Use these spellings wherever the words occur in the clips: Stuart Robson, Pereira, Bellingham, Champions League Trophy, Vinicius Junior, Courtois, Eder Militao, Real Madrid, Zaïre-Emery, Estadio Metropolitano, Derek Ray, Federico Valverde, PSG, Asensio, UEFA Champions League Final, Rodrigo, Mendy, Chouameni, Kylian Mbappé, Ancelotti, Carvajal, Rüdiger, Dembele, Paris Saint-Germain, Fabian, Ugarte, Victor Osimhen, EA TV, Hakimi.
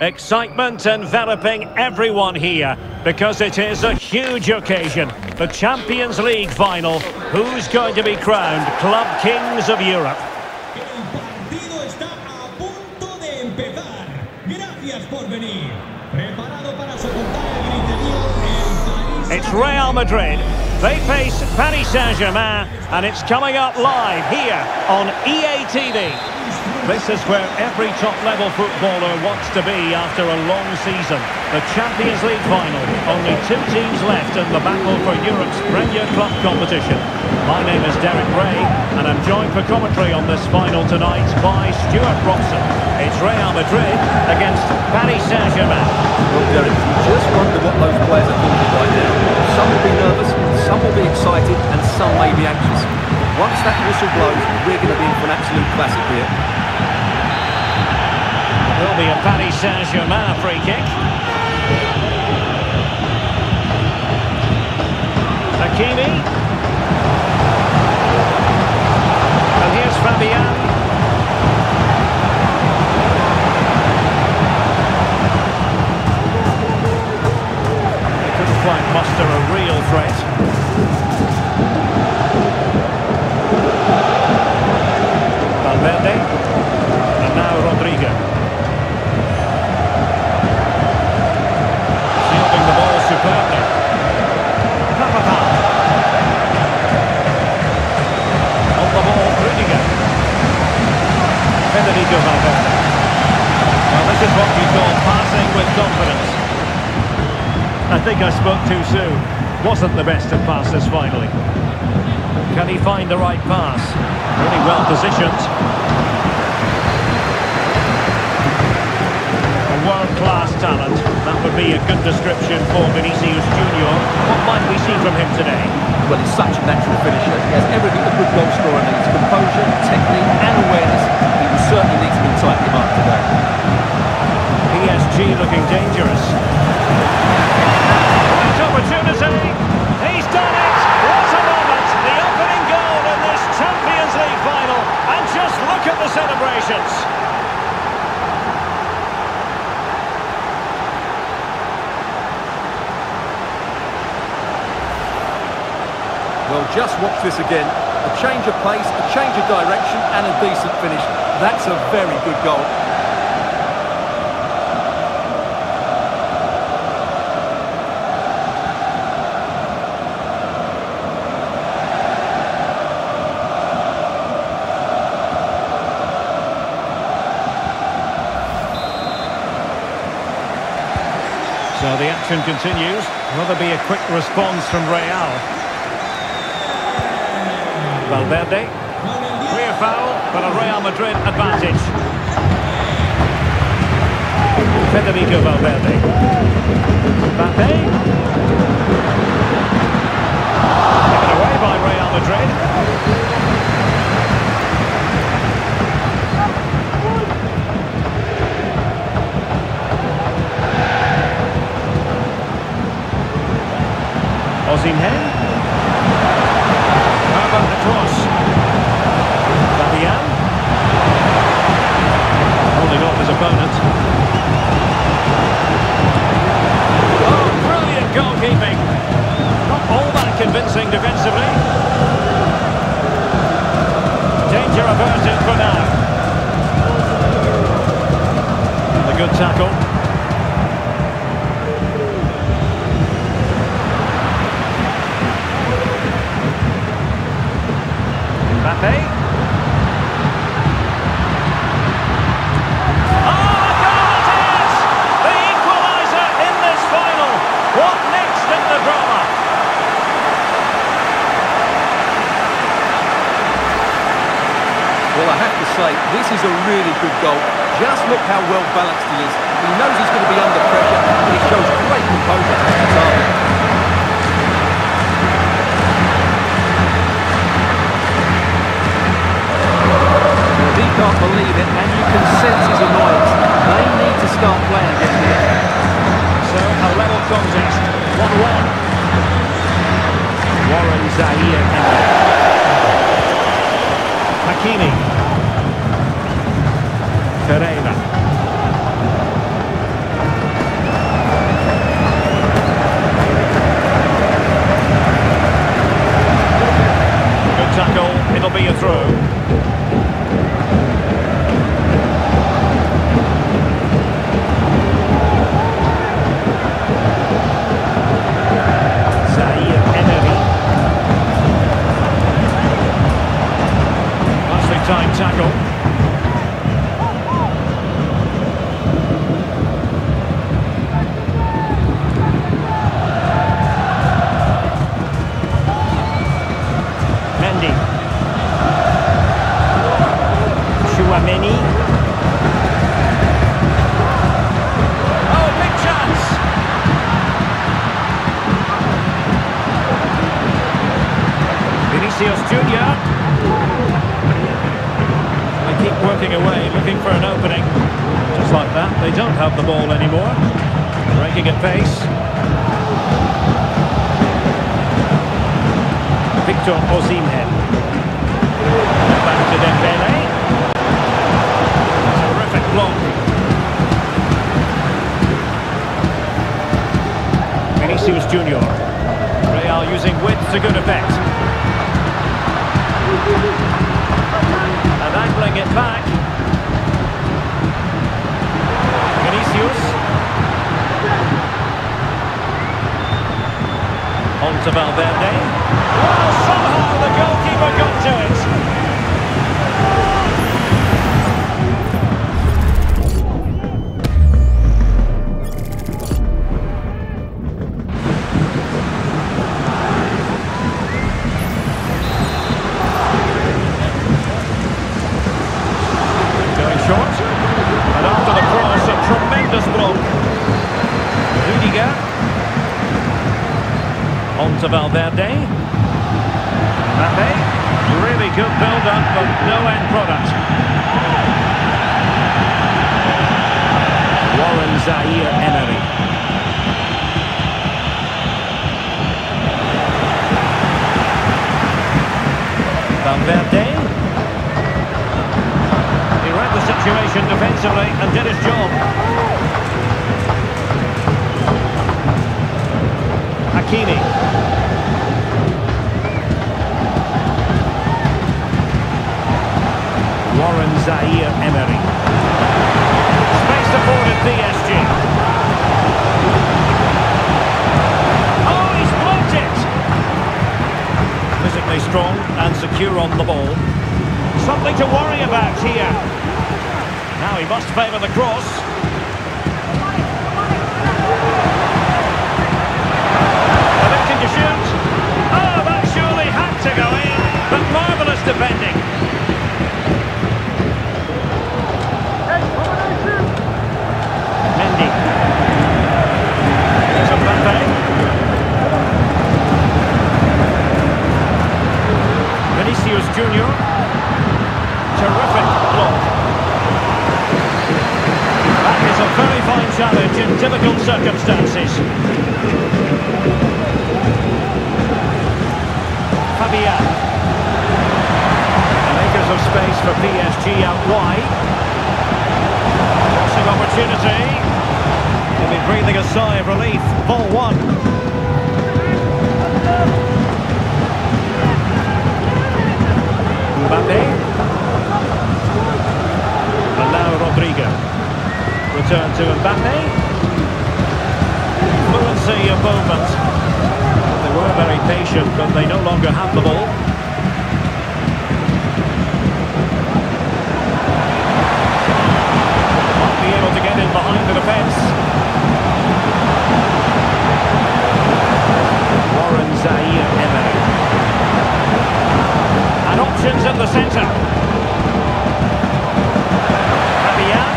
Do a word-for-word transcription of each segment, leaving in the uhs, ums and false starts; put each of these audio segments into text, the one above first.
Excitement enveloping everyone here because it is a huge occasion. The Champions League final. Who's going to be crowned Club Kings of Europe? It's Real Madrid. They face Paris Saint-Germain, and it's coming up live here on E A T V. This is where every top-level footballer wants to be after a long season. The Champions League final. Only two teams left in the battle for Europe's premier club competition. My name is Derek Ray, and I'm joined for commentary on this final tonight by Stuart Robson. It's Real Madrid against Paris Saint-Germain. Well, Derek, you just wonder what those players are thinking right now. Some will be nervous, some will be excited, and some may be anxious. Once that whistle blows, we're going to be in for an absolute classic here. There'll be a Paris Saint-Germain free kick. Hakimi. And here's Fabian. They couldn't quite muster a real threat. Valverde, and now Rodrigo. Shielding the ball superbly. Carvajal. On the ball, Rüdiger. Federico Valverde. Well, this is what we call passing with confidence. I think I spoke too soon. Wasn't the best of passes finally. Can he find the right pass? Really well positioned. A world-class talent. That would be a good description for Vinicius Junior. What might we see from him today? Well, he's such a natural finisher. He has everything a good goal scorer needs. Composure, technique and awareness. He will certainly need to be tightening him up today. P S G looking dangerous. Great opportunity. He's done it. Final, and just look at the celebrations. Well, just watch this again. A change of pace, a change of direction, and a decent finish. That's a very good goal. So the action continues. Will there be a quick response from Real? Valverde. Clear foul, but a Real Madrid advantage. Federico Valverde. Mbappé. Taken away by Real Madrid. Osimhen. How about the cross? Fabian. Holding off his opponent. Oh, brilliant goalkeeping. Not all that convincing defensively. Danger averted for now. And a good tackle. This is a really good goal. Just look how well balanced he is. He knows he's going to be under pressure, and he shows great composure at the target. He can't believe it, and you can sense his annoyance. They need to start playing again here. So a level contest, one one. Warren Zaïre-Emery. Hakimi. Pereira. They don't have the ball anymore. Breaking at pace. Victor Osimhen. Back to Dembele. Terrific block. Vinicius Junior. Real using width to good effect. And angling it back. On to Valverde. Well, somehow the goalkeeper got to it. Going short. And after the cross, a tremendous block. Rüdiger. On to Valverde. Mbappé. Really good build-up, but no end product. Warren Zaïre-Emery. Valverde. He read the situation defensively and did his job. Hakimi. Warren Zaïre-Emery. Space afforded P S G. Oh, he's blocked it! Physically strong and secure on the ball. Something to worry about here. Now he must favour the cross. Oh, that surely had to go in, but marvellous defending. Mendy. Here's Mbappé. Vinicius Junior. Terrific block. That is a very fine challenge in difficult circumstances. Fabian. Makers of space for P S G out wide. Crossing opportunity. He'll be breathing a sigh of relief. Ball one. Mbappé. And now Rodrigo. Return to Mbappé. Fluency of movement. They were very patient, but they no longer have the ball. Won't be able to get in behind the defence. Warren Zaïre-Emery. And options in the centre. Fabian.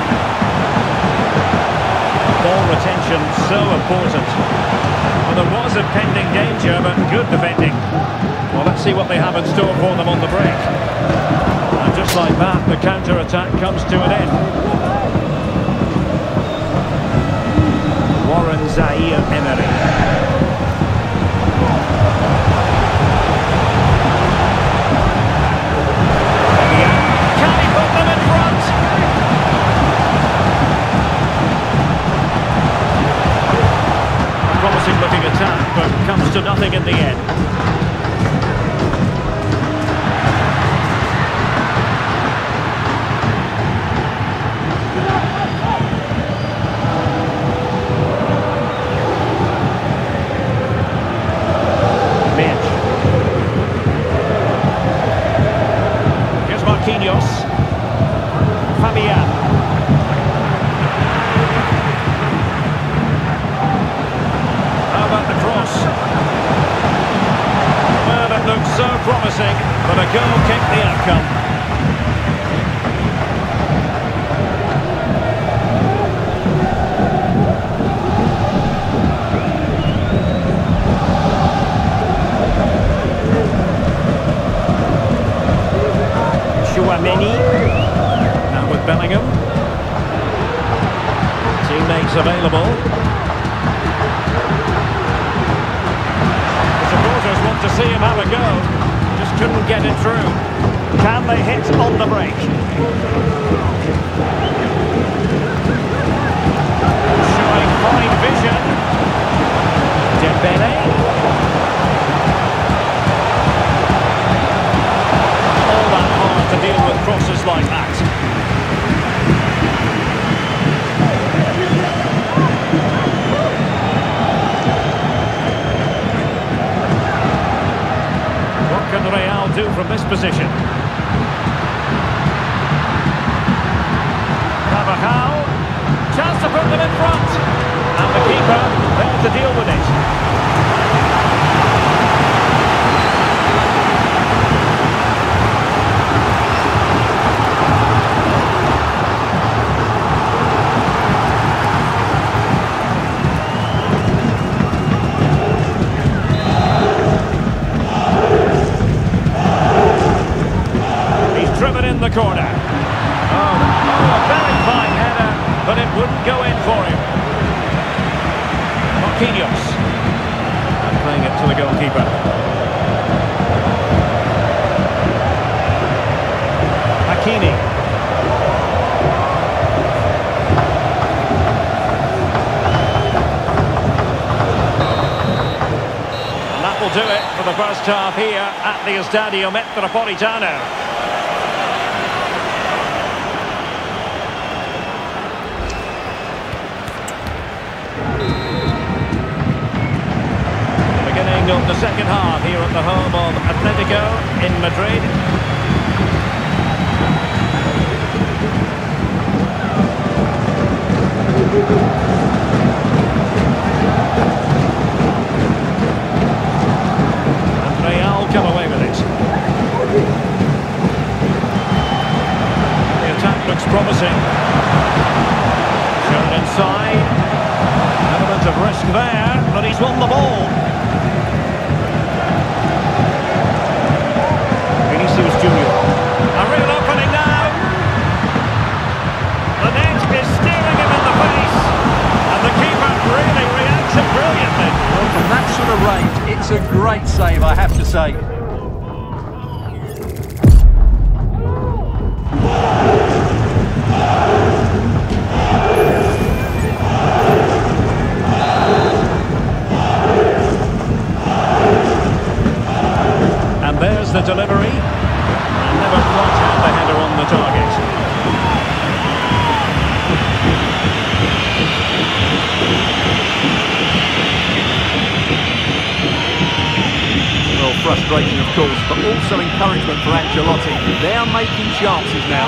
Ball retention so important. Well, there was a pending danger, but good defending. Well, let's see what they have in store for them on the break. And just like that, the counter-attack comes to an end. Warren Zaïre-Emery. Can he put them in front? Looking attack, but comes to nothing in the end. Mitch. Here's Marquinhos. Fabian. So promising, but a goal kicked the outcome. Chouameni, now with Bellingham. teammates available. The supporters want to see him have a go, just couldn't get it through. Can they hit on the break? Showing fine vision. Dembele. All that hard to deal with crosses like that. From this position, Carvajal, chance to put them in front, and the keeper there to deal with it. Corner. Oh, oh, a very fine header, but it wouldn't go in for him. Marquinhos, and playing it to the goalkeeper. Hakimi. And that will do it for the first half here at the Estadio Metropolitano. Of the second half here at the home of Atletico in Madrid. And Real come away with it. The attack looks promising. Shown inside. Element of risk there, but he's won the ball. Vinicius Junior. A real opening now. The net is staring him in the face. And the keeper really reacts it brilliantly. Well, from that sort of range, it's a great save, I have to say. The delivery, and never quite had the header on the target. Well, frustration of course, but also encouragement for Ancelotti. They are making chances now.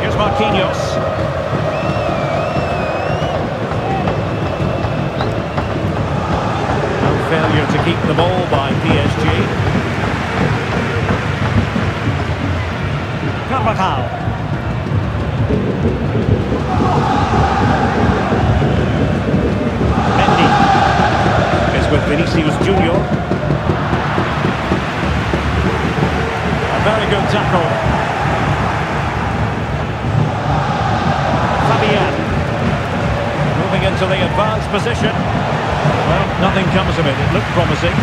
Here's Marquinhos. No failure to keep the ball by P S G. Carvajal. Mendy. It's with Vinicius Junior. A very good tackle. Fabian, moving into the advanced position. Well, nothing comes of it. It looked promising.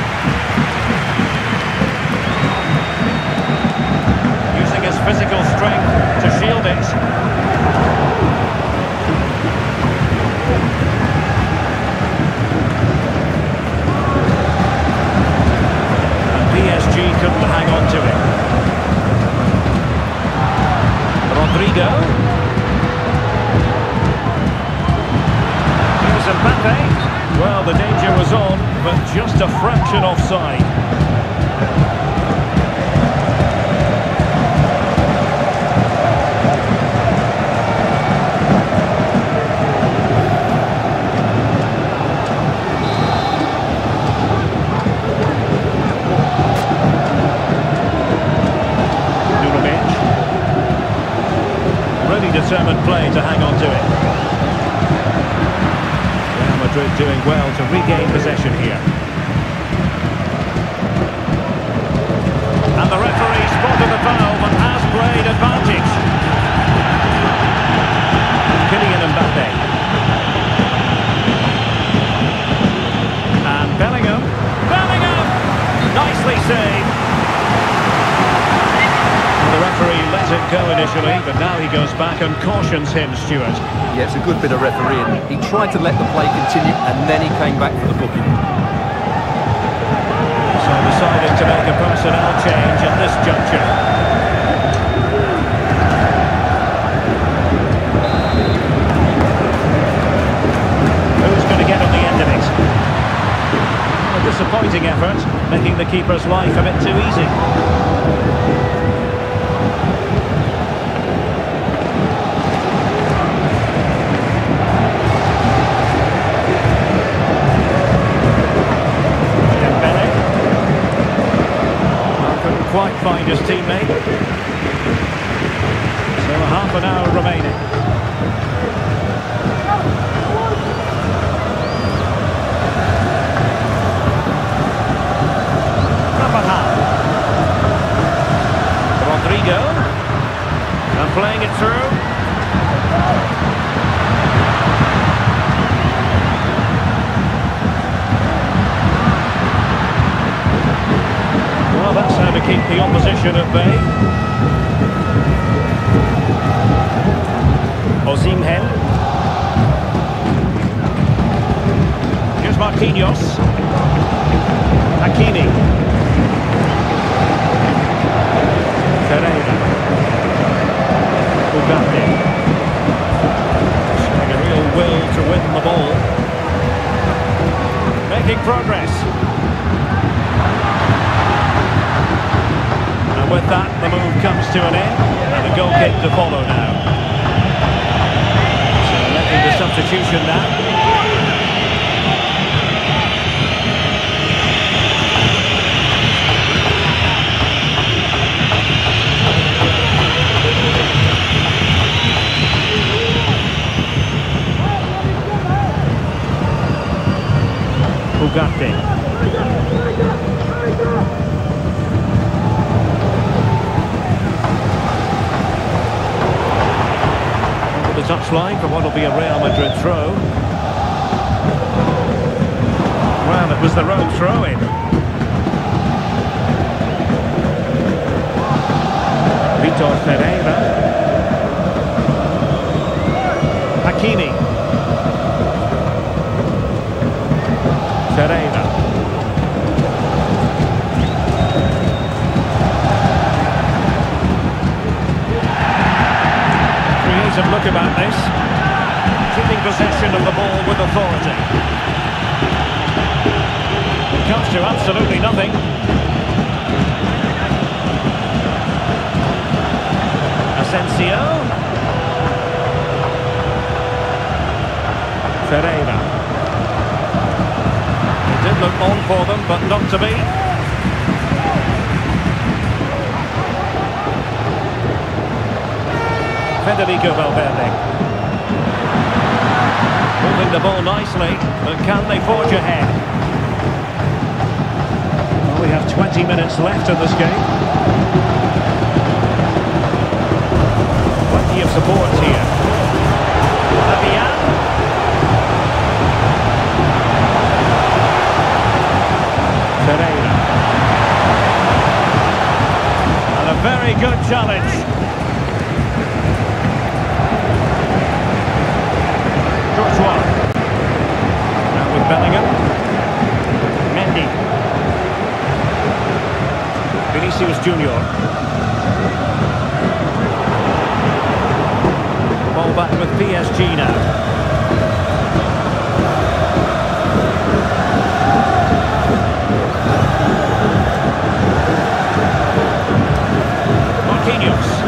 Using his physical strength to shield it. And P S G couldn't hang on to it. Rodrigo. Mbappé, well, the danger was on, but just a fraction offside. play to hang on to it. Real Madrid doing well to regain possession here. And the referee spotted the foul but has played advantage. Kylian Mbappé. And Bellingham. Bellingham! Nicely saved. The referee let it go initially, but now he goes back and cautions him, Stuart. Yeah, it's a good bit of refereeing. He tried to let the play continue, and then he came back for the booking. So decided to make a personnel change at this juncture. Who's going to get at the end of it? A disappointing effort, making the keeper's life a bit too easy. Quite find his teammate. So half an hour remaining. Carvajal. Rodrigo. And playing it through. To keep the opposition at bay. Osimhen. Here's Marquinhos. Hakimi. Pereira. Ugarte. Showing a real will to win the ball. Making progress. And with that, the move comes to an end, and a goal kick to follow now. So making the substitution now. Ugarte. Touchline for what will be a Real Madrid throw. Well, it was the wrong throw-in. Victor Pereira. Hakimi. Pereira. And look about this, keeping possession of the ball with authority. It comes to absolutely nothing. Asensio. Pereira. It did look on for them, but not to be. Federico Valverde. Moving the ball nicely, but can they forge ahead? Well, we have twenty minutes left in this game. Plenty of support here. Fabian. Pereira. And a very good challenge. Courtois. Now with Bellingham. Mendy. Vinicius Junior. Ball back with P S G now. Marquinhos.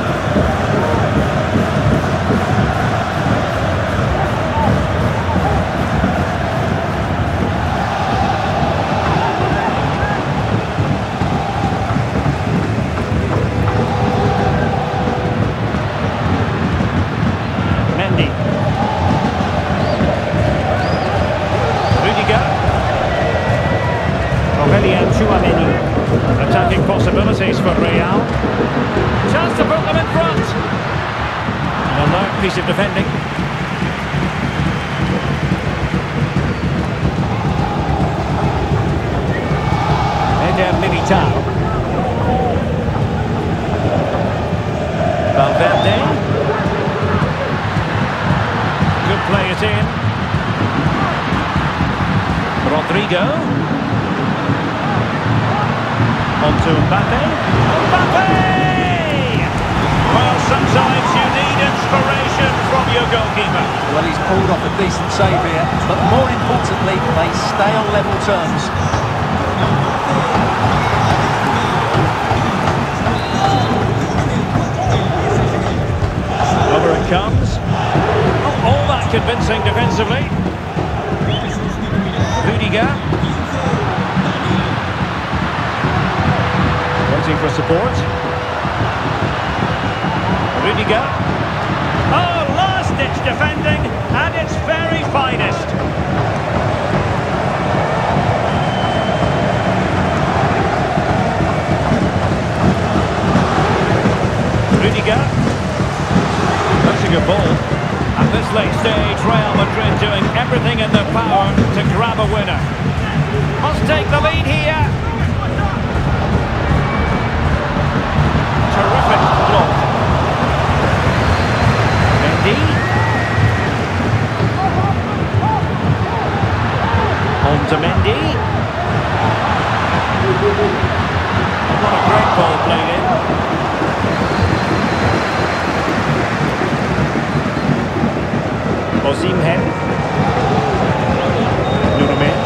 for Real. Chance to put them in front. And a light piece of defending. Eder Militao. Valverde. Good play it in. Rodrigo. Onto Mbappé. Mbappé! Well, sometimes you need inspiration from your goalkeeper. Well, he's pulled off a decent save here, but more importantly, they stay on level terms. Over it comes. Not all that convincing defensively. Rüdiger. For support. Rüdiger. Oh, last-ditch defending at its very finest. Rüdiger. That's a good ball. At this late stage, Real Madrid doing everything in their power to grab a winner. Must take the lead here. Terrific block. Mendy. On to Mendy. What a great ball played in. Osimhen. Nurovic.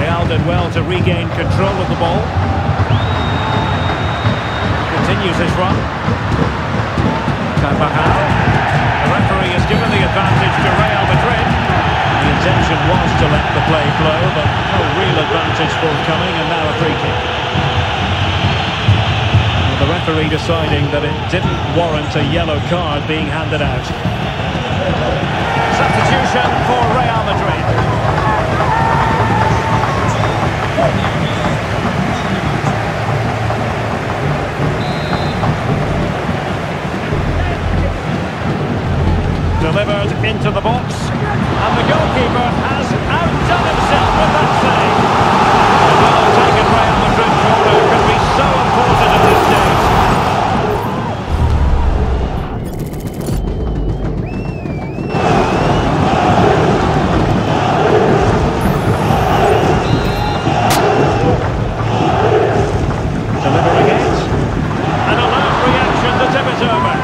Real did well to regain control of the ball. Continues his run. Carvajal. The referee has given the advantage to Real Madrid. The intention was to let the play flow, but no real advantage forthcoming, and now a free kick. And the referee deciding that it didn't warrant a yellow card being handed out. Substitution for Real Madrid. Delivered into the box, and the goalkeeper has outdone himself with that save. The goal taken by Real Madrid corner could be so important at this stage. Delivering it, and a loud reaction, the tip is over.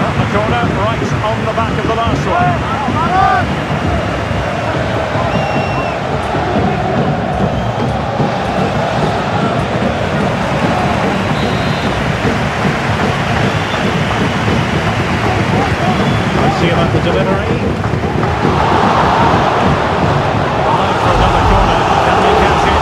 At the corner, right on the back of the last one. See about the delivery. Allowed for another corner. Can they catch it?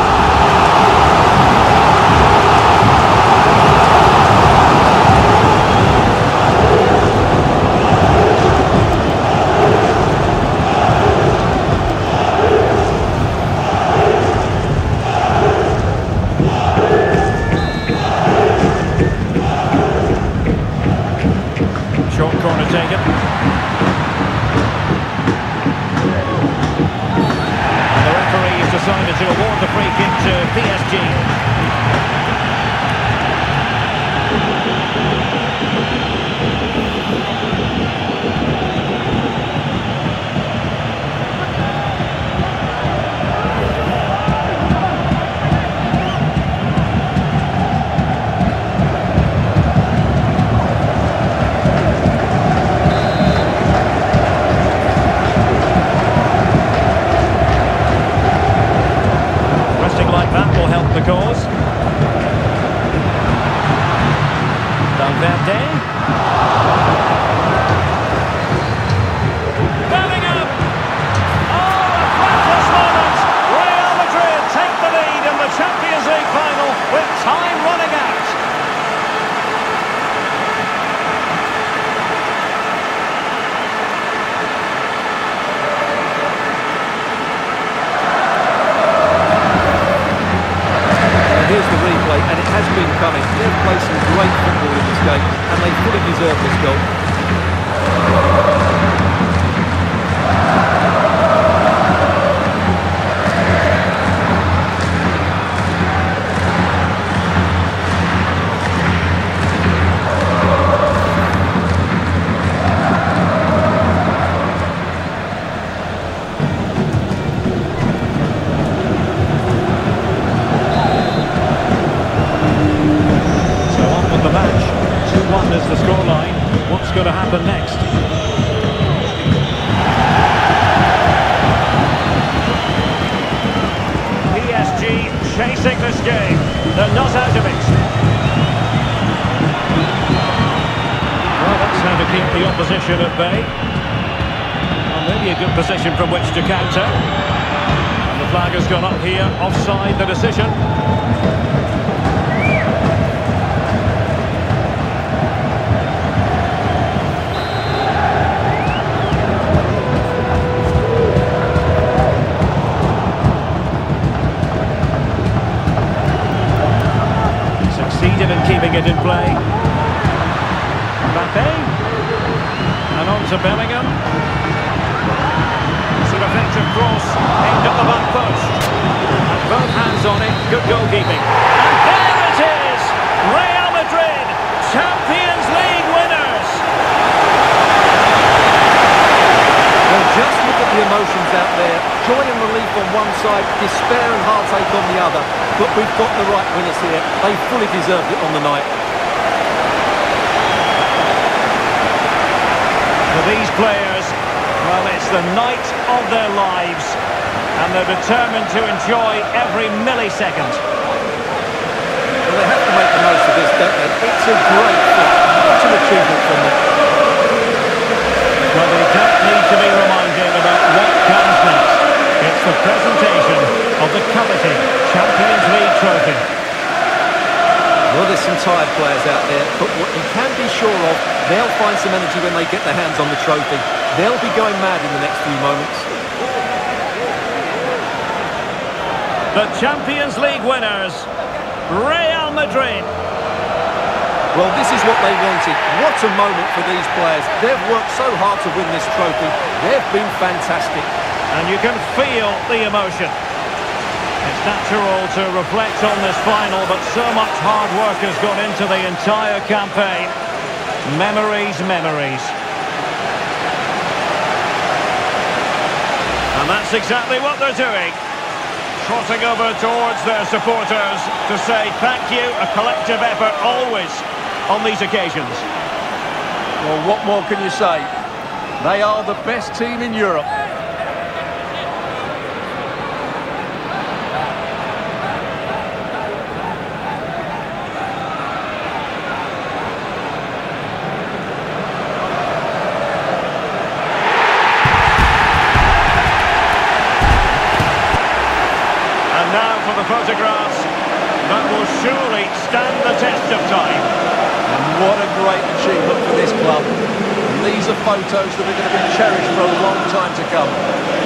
Short corner taken. this game, and they fully deserve this goal. Position at bay. Well, really a good position from which to counter. And the flag has gone up here, offside the decision. Succeeded in keeping it in play. Mbappé. And on to Bellingham. It's an effective cross, aimed at the back post. And both hands on it, good goalkeeping. And there it is! Real Madrid, Champions League winners! Well, just look at the emotions out there. Joy and relief on one side, despair and heartache on the other. But we've got the right winners here. They fully deserved it on the night. These players, well, it's the night of their lives, and they're determined to enjoy every millisecond. Well, they have to make the most of this, don't they? It's a great thing. What an achievement from them. Well, they don't need to be reminded about what comes next. It's the presentation of the coveted Champions League Trophy. Well, there's some tired players out there, but what you can be sure of, they'll find some energy when they get their hands on the trophy. They'll be going mad in the next few moments. The Champions League winners, Real Madrid. Well, this is what they wanted. What a moment for these players. They've worked so hard to win this trophy. They've been fantastic. And you can feel the emotion. It's natural to reflect on this final, but so much hard work has gone into the entire campaign. Memories, memories. And that's exactly what they're doing. Trotting over towards their supporters to say thank you, a collective effort always on these occasions. Well, what more can you say? They are the best team in Europe. Photographs that will surely stand the test of time. And what a great achievement for this club. And these are photos that are going to be cherished for a long time to come.